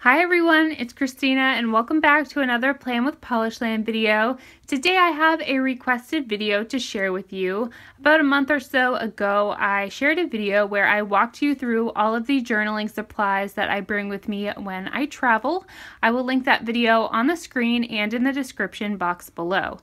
Hi everyone, it's Christina and welcome back to another Plan with Polishland video. Today I have a requested video to share with you. About a month or so ago, I shared a video where I walked you through all of the journaling supplies that I bring with me when I travel. I will link that video on the screen and in the description box below.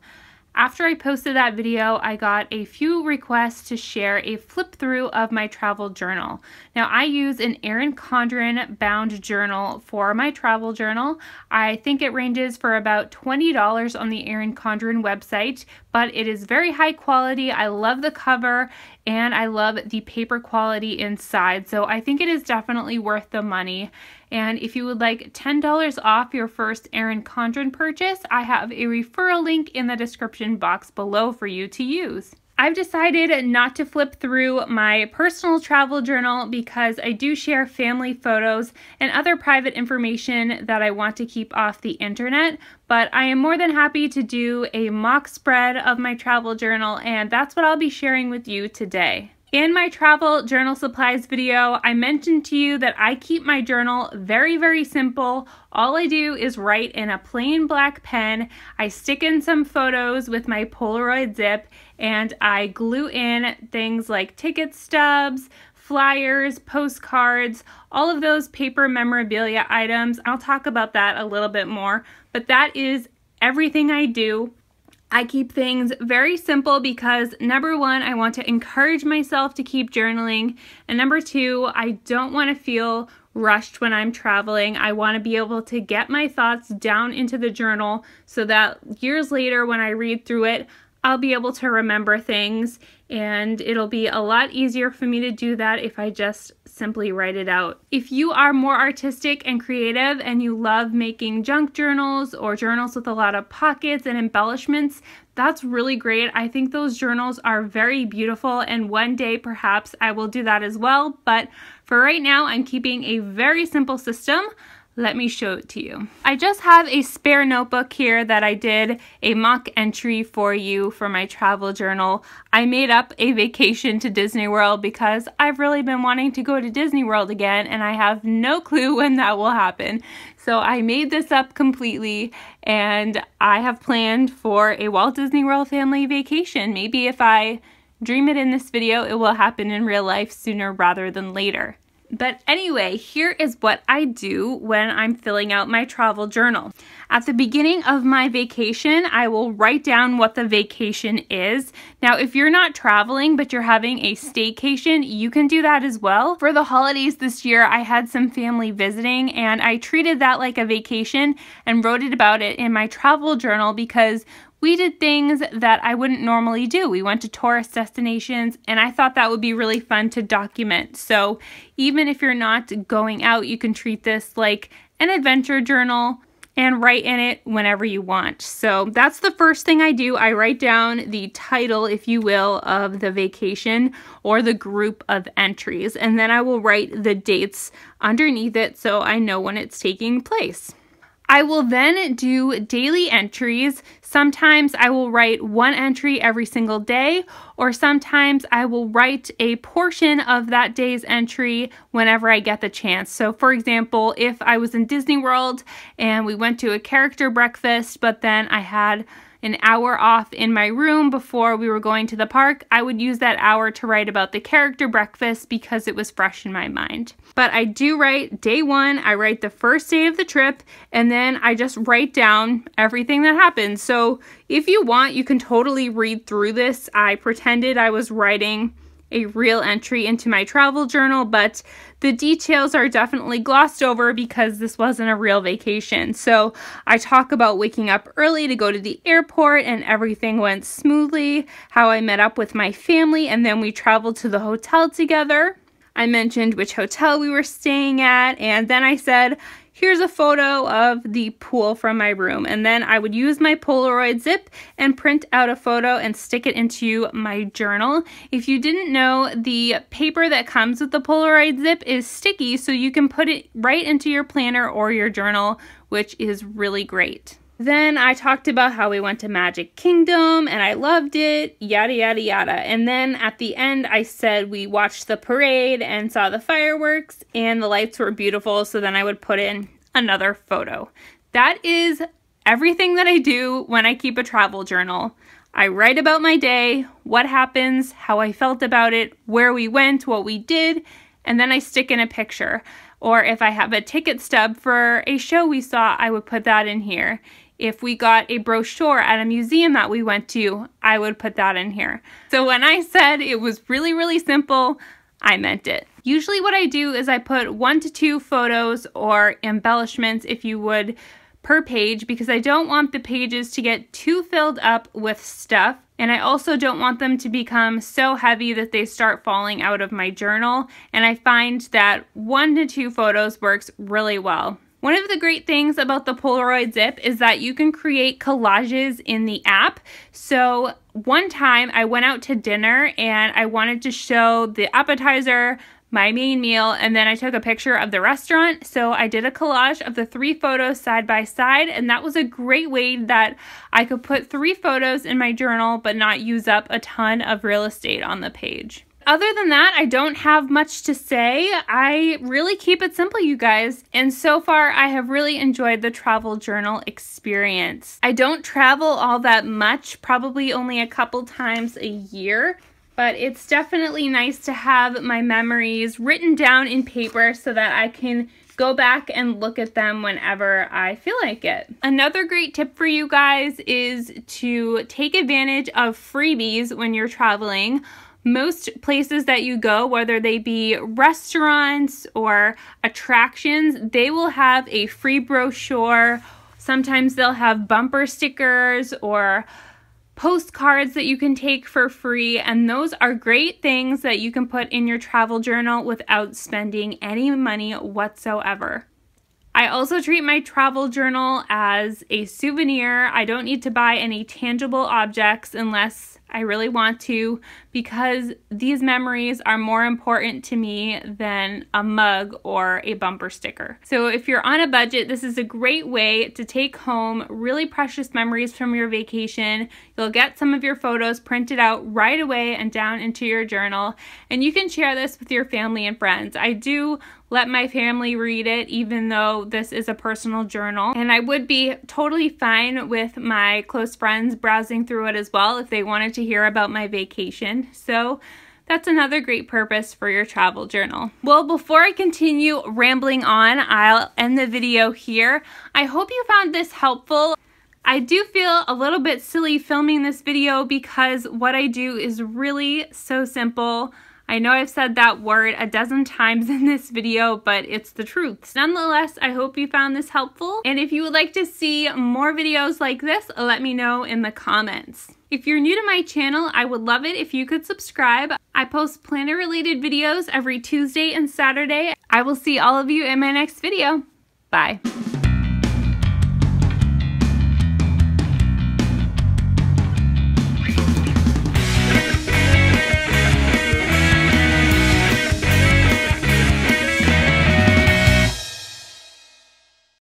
After I posted that video, I got a few requests to share a flip through of my travel journal. Now I use an Erin Condren bound journal for my travel journal. I think it ranges for about $20 on the Erin Condren website, but it is very high quality. I love the cover and I love the paper quality inside. So I think it is definitely worth the money. And if you would like $10 off your first Erin Condren purchase, I have a referral link in the description box below for you to use. I've decided not to flip through my personal travel journal because I do share family photos and other private information that I want to keep off the internet, but I am more than happy to do a mock spread of my travel journal, and that's what I'll be sharing with you today. In my travel journal supplies video, I mentioned to you that I keep my journal very, very simple. All I do is write in a plain black pen. I stick in some photos with my Polaroid Zip and I glue in things like ticket stubs, flyers, postcards, all of those paper memorabilia items. I'll talk about that a little bit more, but that is everything I do. I keep things very simple because number one, I want to encourage myself to keep journaling, and number two, I don't want to feel rushed when I'm traveling. I want to be able to get my thoughts down into the journal so that years later when I read through it, I'll be able to remember things, and it'll be a lot easier for me to do that if I just simply write it out. If you are more artistic and creative and you love making junk journals or journals with a lot of pockets and embellishments, that's really great. I think those journals are very beautiful, and one day perhaps I will do that as well, but for right now I'm keeping a very simple system. Let me show it to you. I just have a spare notebook here that I did a mock entry for you for my travel journal. I made up a vacation to Disney World because I've really been wanting to go to Disney World again and I have no clue when that will happen. So I made this up completely, and I have planned for a Walt Disney World family vacation. Maybe if I dream it in this video, it will happen in real life sooner rather than later. But anyway, here is what I do when I'm filling out my travel journal. At the beginning of my vacation, I will write down what the vacation is. Now, if you're not traveling, but you're having a staycation, you can do that as well. For the holidays this year, I had some family visiting and I treated that like a vacation and wrote it about it in my travel journal because we did things that I wouldn't normally do. We went to tourist destinations, and I thought that would be really fun to document. So even if you're not going out, you can treat this like an adventure journal and write in it whenever you want. So that's the first thing I do. I write down the title, if you will, of the vacation or the group of entries, and then I will write the dates underneath it so I know when it's taking place. I will then do daily entries. Sometimes I will write one entry every single day, or sometimes I will write a portion of that day's entry whenever I get the chance. So for example, if I was in Disney World and we went to a character breakfast, but then I had an hour off in my room before we were going to the park, I would use that hour to write about the character breakfast because it was fresh in my mind. But I do write day one, I write the first day of the trip, and then I just write down everything that happened. So if you want, you can totally read through this. I pretended I was writing a real entry into my travel journal, but the details are definitely glossed over because this wasn't a real vacation. So I talk about waking up early to go to the airport and everything went smoothly, how I met up with my family and then we traveled to the hotel together. I mentioned which hotel we were staying at, and then I said, here's a photo of the pool from my room, and then I would use my Polaroid Zip and print out a photo and stick it into my journal. If you didn't know, the paper that comes with the Polaroid Zip is sticky, so you can put it right into your planner or your journal, which is really great. Then I talked about how we went to Magic Kingdom and I loved it, yada, yada, yada. And then at the end, I said we watched the parade and saw the fireworks and the lights were beautiful. So then I would put in another photo. That is everything that I do when I keep a travel journal. I write about my day, what happens, how I felt about it, where we went, what we did, and then I stick in a picture. Or if I have a ticket stub for a show we saw, I would put that in here. If we got a brochure at a museum that we went to, I would put that in here. So when I said it was really, really simple, I meant it. Usually what I do is I put 1 to 2 photos or embellishments, if you would, per page, because I don't want the pages to get too filled up with stuff, and I also don't want them to become so heavy that they start falling out of my journal, and I find that 1 to 2 photos works really well. One of the great things about the Polaroid Zip is that you can create collages in the app. So one time I went out to dinner and I wanted to show the appetizer, my main meal, and then I took a picture of the restaurant. So I did a collage of the 3 photos side by side, and that was a great way that I could put 3 photos in my journal but not use up a ton of real estate on the page. Other than that, I don't have much to say. I really keep it simple, you guys, and so far I have really enjoyed the travel journal experience. I don't travel all that much, probably only a couple times a year, but it's definitely nice to have my memories written down in paper so that I can go back and look at them whenever I feel like it. Another great tip for you guys is to take advantage of freebies when you're traveling. Most places that you go, whether they be restaurants or attractions, they will have a free brochure. Sometimes they'll have bumper stickers or postcards that you can take for free, and those are great things that you can put in your travel journal without spending any money whatsoever. I also treat my travel journal as a souvenir. I don't need to buy any tangible objects unless I really want to, because these memories are more important to me than a mug or a bumper sticker. So if you're on a budget, this is a great way to take home really precious memories from your vacation. You'll get some of your photos printed out right away and down into your journal, and you can share this with your family and friends. I do let my family read it, even though this is a personal journal, and I would be totally fine with my close friends browsing through it as well if they wanted to hear about my vacation. So that's another great purpose for your travel journal. Well, before I continue rambling on, I'll end the video here. I hope you found this helpful. I do feel a little bit silly filming this video because what I do is really so simple. I know I've said that word a dozen times in this video, but it's the truth. Nonetheless, I hope you found this helpful, and if you would like to see more videos like this, let me know in the comments. If you're new to my channel, I would love it if you could subscribe. I post planner-related videos every Tuesday and Saturday. I will see all of you in my next video. Bye.